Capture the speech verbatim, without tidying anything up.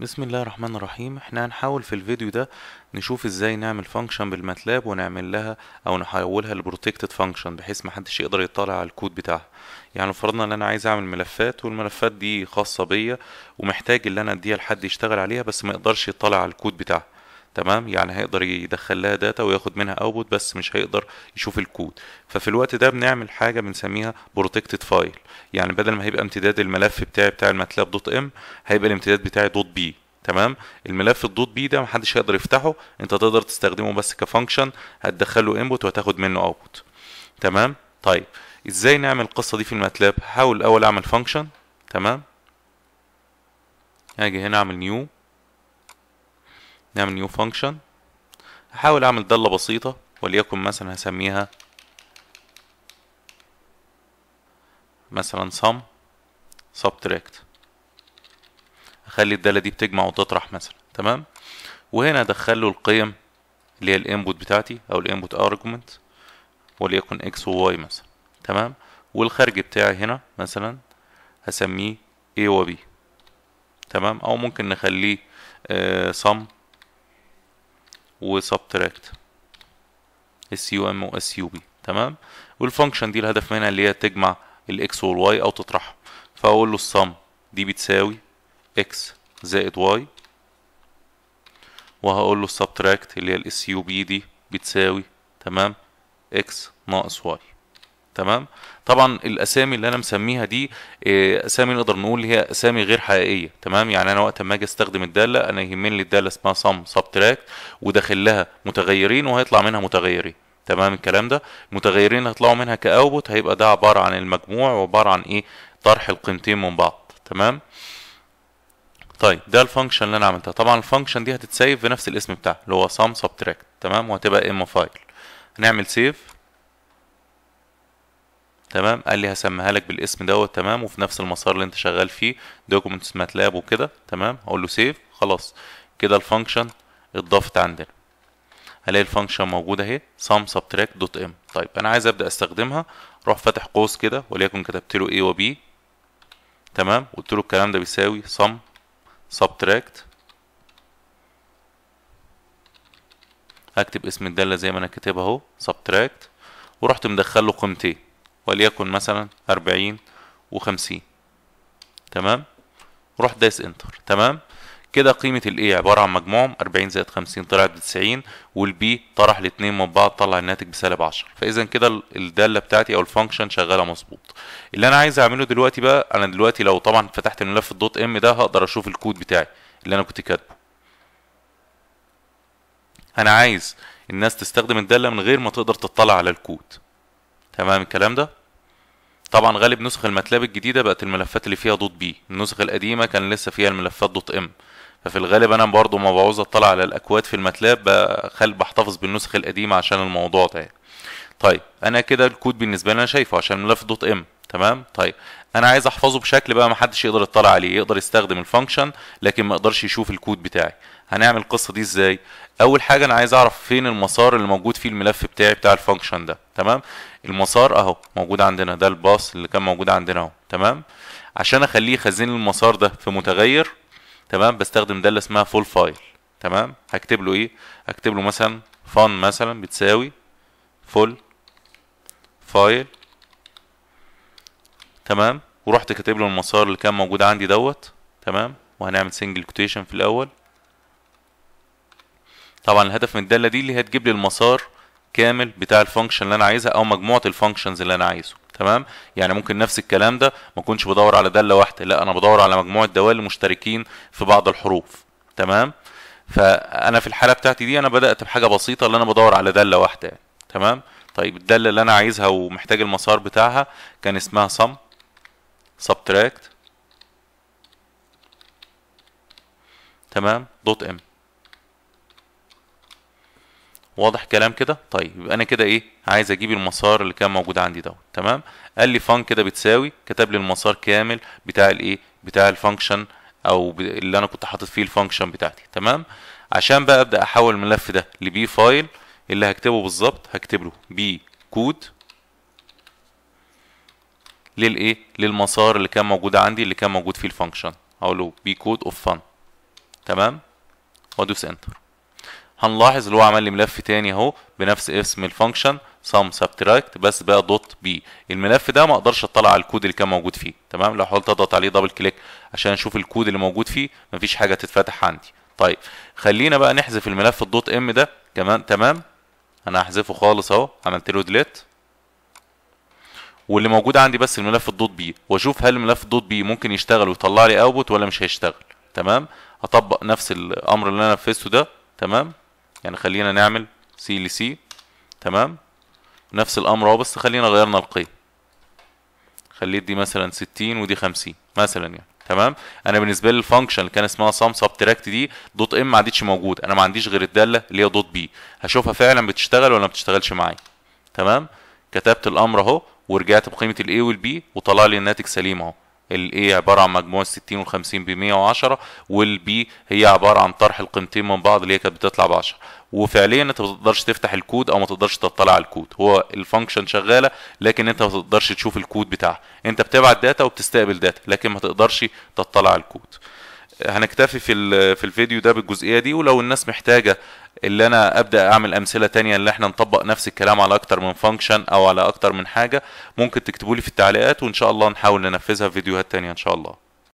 بسم الله الرحمن الرحيم. احنا هنحاول في الفيديو ده نشوف ازاي نعمل فانكشن بالماتلاب ونعمل لها او نحولها لبروتكتد فانكشن بحيث ما حدش يقدر يطلع على الكود بتاعها. يعني فرضنا ان انا عايز اعمل ملفات والملفات دي خاصه بيا ومحتاج ان انا اديها لحد يشتغل عليها بس ما يقدرش يطلع على الكود بتاعها، تمام؟ يعني هيقدر يدخل لها داتا وياخد منها اوتبوت بس مش هيقدر يشوف الكود. ففي الوقت ده بنعمل حاجه بنسميها بروتكتد فايل، يعني بدل ما هيبقى امتداد الملف بتاعي بتاع الماتلاب دوت ام هيبقى الامتداد بتاعي دوت بي، تمام؟ الملف الدوت بي ده محدش هيقدر يفتحه، انت تقدر تستخدمه بس كفانكشن هتدخله انبوت وهتاخد منه اوتبوت، تمام؟ طيب ازاي نعمل القصه دي في الماتلاب؟ هحاول الاول اعمل فانكشن، تمام؟ هاجي هنا اعمل نيو، نعمل نيو فانكشن. هحاول اعمل داله بسيطه وليكن مثلا هسميها مثلا sum subtract، هخلي الداله دي بتجمع وتطرح مثلا، تمام؟ وهنا ادخل له القيم اللي هي الانبوت بتاعتي او الانبوت ارجومنت وليكن اكس وواي مثلا، تمام؟ والخارج بتاعي هنا مثلا هسميه اي وبي، تمام؟ او ممكن نخليه آه sum وسبتراكت اس يو ام واس يو بي، تمام؟ والفانكشن دي الهدف منها اللي هي تجمع الاكس والواي او تطرحهم، فاقول له الصم دي بتساوي اكس زائد واي، وهقول له السبتراكت اللي هي الاس يو بي دي بتساوي، تمام، اكس ناقص واي، تمام؟ طبعا الاسامي اللي انا مسميها دي اسامي نقدر نقول هي اسامي غير حقيقيه، تمام؟ يعني انا وقت ما اجي استخدم الداله انا يهمني الداله اسمها سم سبتراكت وداخل لها متغيرين وهيطلع منها متغيرين، تمام؟ الكلام ده متغيرين هيطلعوا منها كاوتبوت هيبقى ده عباره عن المجموع وعباره عن ايه؟ طرح القيمتين من بعض، تمام؟ طيب ده الفانكشن اللي انا عملتها. طبعا الفانكشن دي هتتسيف بنفس الاسم بتاعها اللي هو سم سبتراكت، تمام؟ وهتبقى ام فايل. هنعمل سيف، تمام؟ قال لي هسميها لك بالاسم دوت، تمام؟ وفي نفس المسار اللي انت شغال فيه دوكيومنتس ماتلاب وكده، تمام؟ اقول له سيف. خلاص كده الفانكشن اتضافت عندنا، هلاقي الفانكشن موجوده اهي sum subtract دوت ام. طيب انا عايز ابدا استخدمها، اروح فاتح قوس كده وليكن كتبت له اي وبي، تمام؟ قلت له الكلام ده بيساوي sum subtract، هكتب اسم الداله زي ما انا كاتبها اهو subtract، ورحت مدخل له قيمتين وليكن مثلا أربعين وخمسين، تمام؟ روح دايس انتر، تمام؟ كده قيمة الايه عبارة عن مجموعهم أربعين زائد خمسين طلعت بتسعين، والبي طرح الاتنين من بعض طلع الناتج بسالب عشرة. فاذا كده الدالة بتاعتي او الفانكشن شغالة مظبوط. اللي انا عايز اعمله دلوقتي بقى، انا دلوقتي لو طبعا فتحت الملف الدوت ام ده هقدر اشوف الكود بتاعي اللي انا كنت كاتبه. انا عايز الناس تستخدم الدالة من غير ما تقدر تطلع على الكود، تمام الكلام ده؟ طبعا غالب نسخ الماتلاب الجديده بقت الملفات اللي فيها دوت بي، النسخ القديمه كان لسه فيها الملفات دوت ام، ففي الغالب انا برضو ما بعوز اطلع على الاكواد في الماتلاب بخل بحتفظ بالنسخ القديمه عشان الموضوع ده. طيب انا كده الكود بالنسبه لي انا شايفه عشان ملف دوت ام، تمام؟ طيب انا عايز احفظه بشكل بقى ما حدش يقدر يطلع عليه، يقدر يستخدم الفانكشن لكن ما يقدرش يشوف الكود بتاعي. هنعمل القصه دي ازاي؟ اول حاجه انا عايز اعرف فين المسار اللي موجود فيه الملف بتاعي بتاع الفانكشن ده، تمام؟ المسار اهو موجود عندنا، ده الباص اللي كان موجود عندنا اهو، تمام؟ عشان اخليه يخزن المسار ده في متغير، تمام، بستخدم داله اسمها فول فايل، تمام؟ هكتب له ايه؟ هكتب له مثلا فان مثلا بتساوي فول فايل، تمام؟ ورحت كاتب له المسار اللي كان موجود عندي دوت، تمام؟ وهنعمل سنجل كوتيشن في الاول. طبعا الهدف من الداله دي اللي هتجيب لي المسار كامل بتاع الفانكشن اللي انا عايزها او مجموعه الفانكشنز اللي انا عايزه، تمام؟ يعني ممكن نفس الكلام ده ما اكونش بدور على داله واحده، لا انا بدور على مجموعه دوال مشتركين في بعض الحروف، تمام؟ فانا في الحاله بتاعتي دي انا بدات بحاجه بسيطه اللي انا بدور على داله واحده، تمام؟ طيب الداله اللي انا عايزها ومحتاج المسار بتاعها كان اسمها sum subtract، تمام، دوت ام. واضح كلام كده؟ طيب يبقى انا كده ايه؟ عايز اجيب المسار اللي كان موجود عندي دوت، تمام؟ قال لي فان كده بتساوي، كتب لي المسار كامل بتاع الايه؟ بتاع الفانكشن او اللي انا كنت حاطط فيه الفانكشن بتاعتي، تمام؟ عشان بقى ابدا احول الملف ده لبي فايل، اللي هكتبه بالظبط هكتب له بي كود للايه؟ للمسار اللي كان موجود عندي اللي كان موجود فيه الفانكشن، اقول له بي كود اوف فان، تمام وادوس انتر. هنلاحظ اللي هو عمل لي ملف تاني اهو بنفس اسم الفانكشن sum subtract بس بقى دوت بي. الملف ده ما اقدرش اطلع على الكود اللي كان موجود فيه. تمام لو حاولت اضغط عليه دبل كليك عشان اشوف الكود اللي موجود فيه مفيش حاجه تتفتح عندي. طيب خلينا بقى نحذف الملف الدوت ام ده كمان. تمام انا هحذفه خالص اهو، عملت له ديليت واللي موجود عندي بس الملف الدوت بي، واشوف هل الملف الدوت بي ممكن يشتغل ويطلع لي اوتبوت ولا مش هيشتغل. تمام اطبق نفس الامر اللي انا نفذته ده. تمام يعني خلينا نعمل سي لسي. تمام نفس الامر اهو بس خلينا غيرنا القيم، خليت دي مثلا ستين ودي خمسين مثلا يعني. تمام انا بالنسبه لي الفانكشن اللي كان اسمها سام سبتراكت دي دوت ام ما عادتش موجود، انا ما عنديش غير الداله اللي هي دوت بي، هشوفها فعلا بتشتغل ولا ما بتشتغلش معايا. تمام كتبت الامر اهو ورجعت بقيمه الاي والبي وطلع لي الناتج سليم اهو. الاي عباره عن مجموع ستين وال50 بمية وعشرة، والبي هي عباره عن طرح القيمتين من بعض اللي هي كانت بتطلع بعشرة. وفعليا انت ما تقدرش تفتح الكود او ما تقدرش تطلع على الكود، هو الفانكشن شغاله لكن انت ما تقدرش تشوف الكود بتاعها، انت بتبعت داتا وبتستقبل داتا لكن ما تقدرش تطلع على الكود. هنكتفي في في الفيديو ده بالجزئيه دي، ولو الناس محتاجه اللي انا ابدا اعمل امثله ثانيه اللي احنا نطبق نفس الكلام على اكتر من فانكشن او على اكتر من حاجه ممكن تكتبوا لي في التعليقات، وان شاء الله نحاول ننفذها في فيديوهات ثانيه ان شاء الله.